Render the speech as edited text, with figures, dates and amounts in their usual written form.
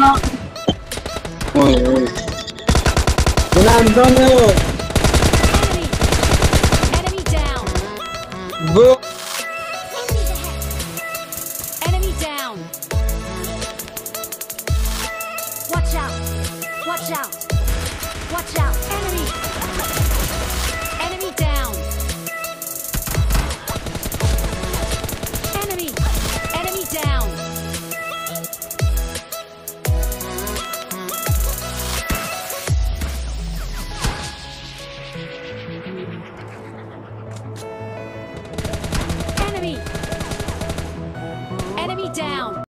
Enemy down. Enemy down. Watch out. Watch out.